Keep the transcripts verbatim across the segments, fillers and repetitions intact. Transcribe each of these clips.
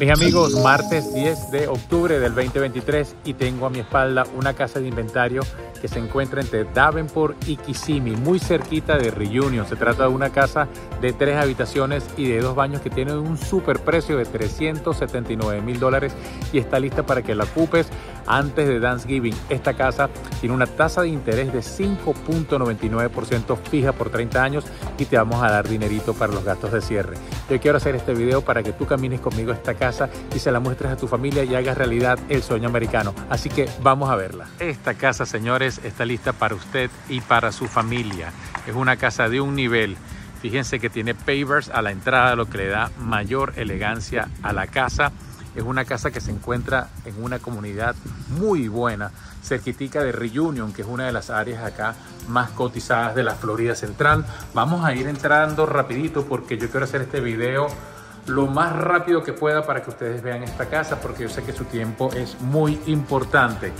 Mis amigos, martes diez de octubre del veinte veintitrés y tengo a mi espalda una casa de inventario que se encuentra entre Davenport y Kissimmee, muy cerquita de Reunion. Se trata de una casa de tres habitaciones y de dos baños que tiene un super precio de trescientos setenta y nueve mil dólares y está lista para que la ocupes antes de Thanksgiving. Esta casa tiene una tasa de interés de cinco punto noventa y nueve por ciento fija por treinta años y te vamos a dar dinerito para los gastos de cierre. Yo quiero hacer este video para que tú camines conmigo esta casa y se la muestres a tu familia y hagas realidad el sueño americano. Así que vamos a verla. Esta casa, señores, está lista para usted y para su familia. Es una casa de un nivel. Fíjense que tiene pavers a la entrada, lo que le da mayor elegancia a la casa. Es una casa que se encuentra en una comunidad muy buena, cerquitica de Reunion, que es una de las áreas acá más cotizadas de la Florida Central. Vamos a ir entrando rapidito porque yo quiero hacer este video lo más rápido que pueda para que ustedes vean esta casa, porque yo sé que su tiempo es muy importante.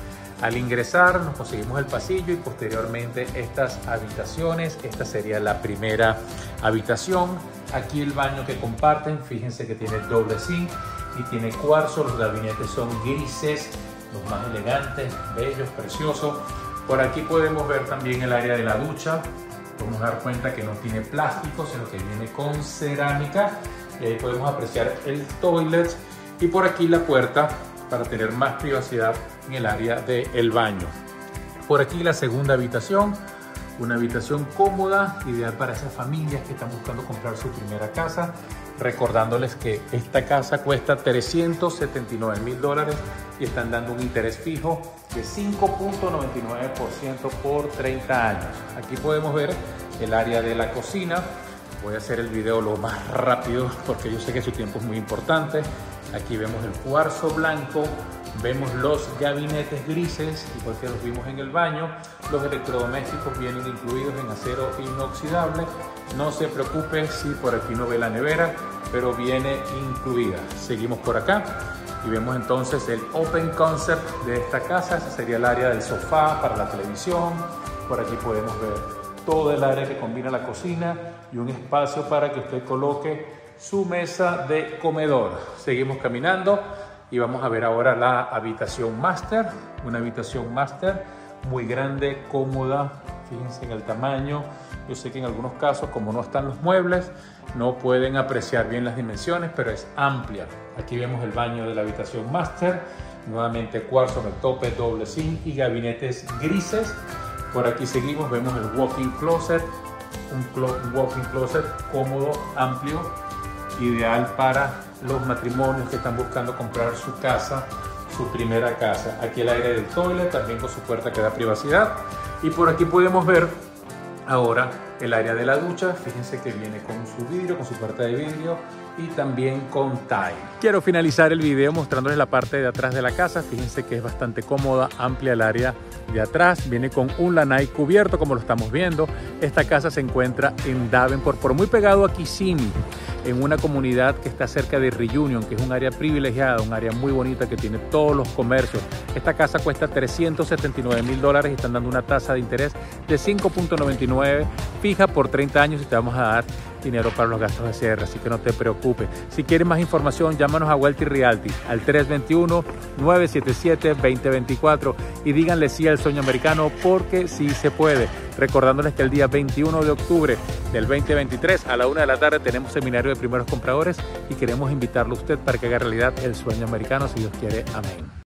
Al ingresar nos conseguimos el pasillo y posteriormente estas habitaciones. Esta sería la primera habitación. Aquí el baño que comparten, fíjense que tiene doble zinc y tiene cuarzo. Los gabinetes son grises, los más elegantes, bellos, preciosos. Por aquí podemos ver también el área de la ducha. Podemos dar cuenta que no tiene plástico, sino que viene con cerámica. Y ahí podemos apreciar el toilet y por aquí la puerta para tener más privacidad en el área del baño. Por aquí la segunda habitación, una habitación cómoda, ideal para esas familias que están buscando comprar su primera casa. Recordándoles que esta casa cuesta trescientos setenta y nueve mil dólares y están dando un interés fijo de cinco punto noventa y nueve por ciento por treinta años. Aquí podemos ver el área de la cocina. Voy a hacer el video lo más rápido porque yo sé que su tiempo es muy importante. Aquí vemos el cuarzo blanco, vemos los gabinetes grises, igual que los vimos en el baño. Los electrodomésticos vienen incluidos en acero inoxidable. No se preocupe si por aquí no ve la nevera, pero viene incluida. Seguimos por acá y vemos entonces el open concept de esta casa. Ese sería el área del sofá para la televisión. Por aquí podemos ver todo el área que combina la cocina y un espacio para que usted coloque su mesa de comedor. Seguimos caminando y vamos a ver ahora la habitación master. Una habitación master muy grande, cómoda. Fíjense en el tamaño. Yo sé que en algunos casos, como no están los muebles, no pueden apreciar bien las dimensiones, pero es amplia. Aquí vemos el baño de la habitación master. Nuevamente cuarzo en el tope, doble zinc y gabinetes grises. Por aquí seguimos, vemos el walk-in closet. Un walk-in closet cómodo, amplio, ideal para los matrimonios que están buscando comprar su casa, su primera casa. Aquí el área del toilet, también con su puerta que da privacidad. Y por aquí podemos ver ahora el área de la ducha. Fíjense que viene con su vidrio, con su puerta de vidrio y también con tile. Quiero finalizar el video mostrándoles la parte de atrás de la casa. Fíjense que es bastante cómoda, amplia el área de atrás. Viene con un lanai cubierto, como lo estamos viendo. Esta casa se encuentra en Davenport, por muy pegado a Kissimmee, en una comunidad que está cerca de Reunion, que es un área privilegiada, un área muy bonita que tiene todos los comercios. Esta casa cuesta trescientos setenta y nueve mil dólares y están dando una tasa de interés de cinco punto noventa y nueve fija por treinta años y te vamos a dar dinero para los gastos de cierre, así que no te preocupes. Si quieres más información, llámanos a Wealthy Realty al tres dos uno, nueve siete siete, dos cero dos cuatro y díganle sí al sueño americano, porque sí se puede. Recordándoles que el día veintiuno de octubre del veinte veintitrés a la una de la tarde tenemos seminario de primeros compradores y queremos invitarlo a usted para que haga realidad el sueño americano, si Dios quiere. Amén.